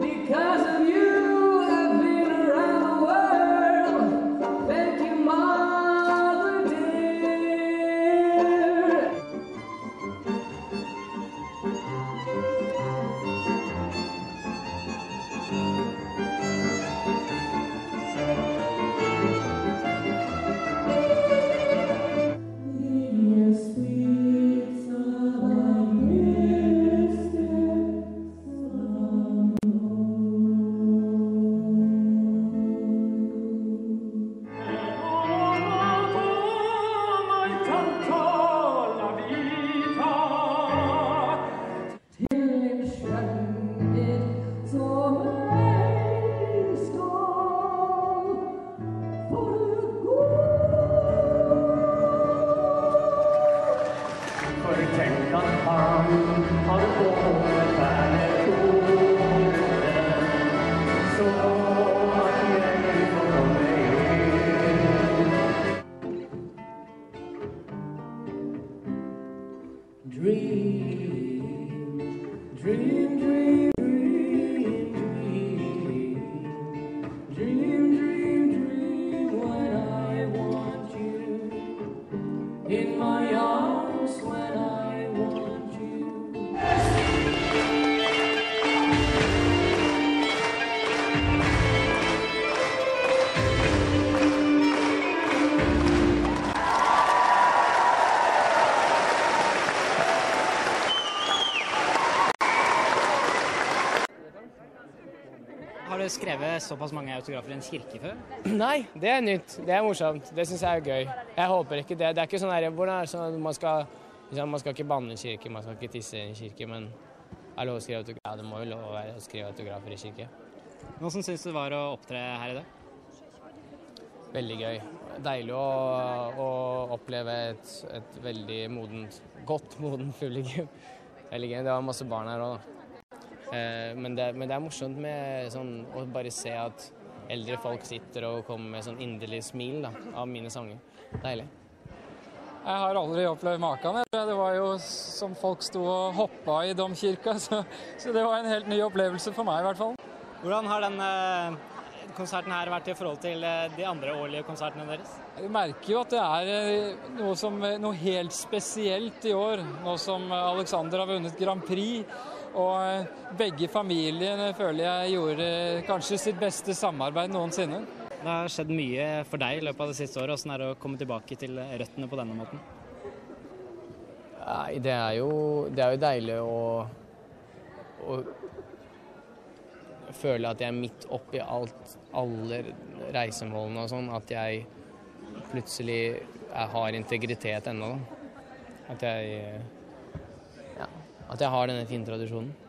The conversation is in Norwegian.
Because of you I've been around the world. Thank you, mother dear. Har du fått denne tonen, så at jeg vil få komme inn. Dream when I want you in my arms when I want you. Har du skrevet såpass mange autografer i en kirke før? Nei, det er nytt. Det er morsomt. Det synes jeg er gøy. Jeg håper ikke det. Det er ikke sånn her, hvordan er det sånn at man skal ikke banne i kirke, man skal ikke tisse i kirke, men er det lov å skrive autografer? Ja, det må jo lov å være å skrive autografer i kirke. Hvordan synes du det var å opptre her i dag? Veldig gøy. Deilig å oppleve et veldig modent, godt modent publikum. Veldig gøy. Det var masse barn her også, da. Men det er morsomt med sånn, å bare se at eldre folk sitter og kommer med sånn inderlig smil da, av mine sanger. Deilig. Jeg har aldri opplevd maken. Det var jo som folk sto og hoppa i domkirka, så det var en helt ny opplevelse for meg i hvert fall. Hvordan har denne konserten her vært i forhold til de andre årlige konsertene deres? Jeg merker jo at det er noe helt spesielt i år, nå som Alexander har vunnet Grand Prix, og begge familiene føler jeg gjorde kanskje sitt beste samarbeid noensinne. Det har skjedd mye for deg i løpet av det siste året. Hvordan er det å komme tilbake til røttene på denne måten? Nei, det er jo deilig å føle at jeg er midt oppi alle reisemålene og sånn, at jeg plutselig har integritet ennå. At jeg har denne fine tradisjonen.